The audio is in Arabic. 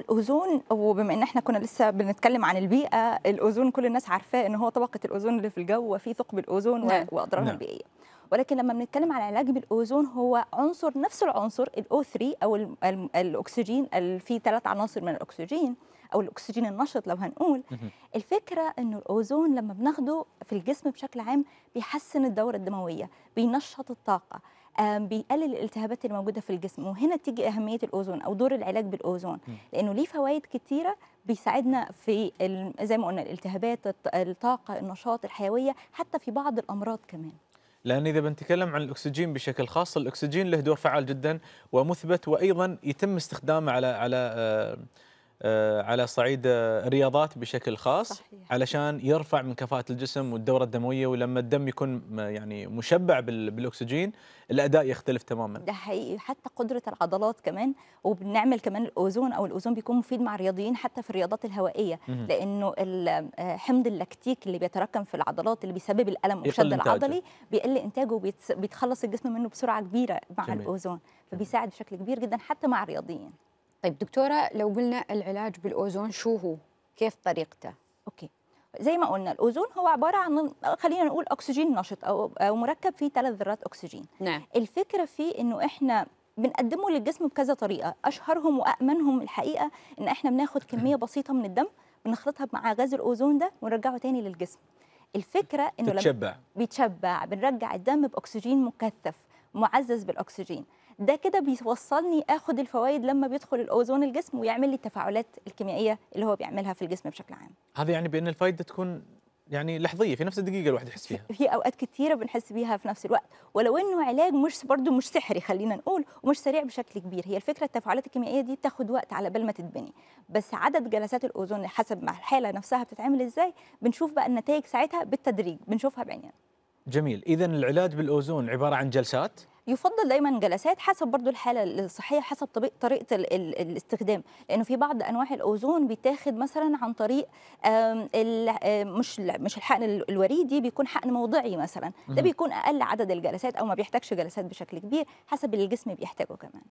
الأوزون، وبما ان احنا كنا لسه بنتكلم عن البيئة، الأوزون كل الناس عارفاه ان هو طبقة الأوزون اللي في الجو وفي ثقب الأوزون وأضرارها البيئية، ولكن لما بنتكلم عن العلاج بالأوزون هو عنصر، نفس العنصر الO3 او الأكسجين اللي فيه 3 عناصر من الأكسجين او الأكسجين النشط لو هنقول. الفكرة انه الأوزون لما بناخده في الجسم بشكل عام بيحسن الدورة الدموية، بينشط الطاقة، بيقلل الالتهابات الموجودة في الجسم، وهنا تيجي أهمية الأوزون أو دور العلاج بالأوزون، لأنه ليه فوائد كتيرة بيساعدنا في زي ما قلنا الالتهابات، الطاقة، النشاط، الحيوية، حتى في بعض الأمراض كمان. لأن إذا بنتكلم عن الأكسجين بشكل خاص، الأكسجين له دور فعال جدا ومثبت، وأيضا يتم استخدامه على صعيد الرياضات بشكل خاص. صحيح. علشان يرفع من كفاءة الجسم والدورة الدموية، ولما الدم يكون يعني مشبع بالأكسجين الأداء يختلف تماما. ده حقيقي، حتى قدرة العضلات كمان. وبنعمل كمان الأوزون أو الأوزون بيكون مفيد مع الرياضيين حتى في الرياضات الهوائية، لأنه الحمض اللاكتيك اللي بيتراكم في العضلات اللي بيسبب الألم والشد العضلي بيقل إنتاجه وبيتخلص الجسم منه بسرعة كبيرة مع الأوزون، فبيساعد بشكل كبير جدا حتى مع الرياضيين. طيب دكتورة، لو قلنا العلاج بالأوزون شو هو؟ كيف طريقته؟ أوكي، زي ما قلنا الأوزون هو عبارة عن خلينا نقول أكسجين نشط أو مركب فيه 3 ذرات أكسجين. نعم. الفكرة فيه إنه إحنا بنقدمه للجسم بكذا طريقة، أشهرهم وأأمنهم الحقيقة إن إحنا بناخد كمية بسيطة من الدم بنخلطها مع غاز الأوزون ده ونرجعه تاني للجسم. الفكرة إنه لما بيتشبع بنرجع الدم بأكسجين مكثف معزز بالأكسجين، ده كده بيوصلني اخد الفوائد لما بيدخل الاوزون الجسم ويعمل لي التفاعلات الكيميائيه اللي هو بيعملها في الجسم بشكل عام. هذا يعني بان الفائده تكون يعني لحظيه، في نفس الدقيقه الواحد يحس فيها، في اوقات كثيره بنحس بيها في نفس الوقت، ولو انه علاج مش سحري خلينا نقول، ومش سريع بشكل كبير. هي الفكره التفاعلات الكيميائيه دي بتاخد وقت على بال ما تتبني، بس عدد جلسات الاوزون حسب مع الحاله نفسها بتتعمل ازاي بنشوف بقى النتائج ساعتها بالتدريج، بنشوفها بعينينا. جميل. اذا العلاج بالاوزون عباره عن جلسات، يفضل دايما جلسات حسب برضو الحاله الصحيه، حسب طريقه الاستخدام، لانه في بعض انواع الاوزون بيتاخد مثلا عن طريق مش الحقن الوريدي، بيكون حقن موضعي مثلا، ده بيكون اقل عدد الجلسات او ما بيحتاجش جلسات بشكل كبير حسب اللي الجسم بيحتاجه كمان.